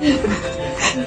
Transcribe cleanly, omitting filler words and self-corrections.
Jericho!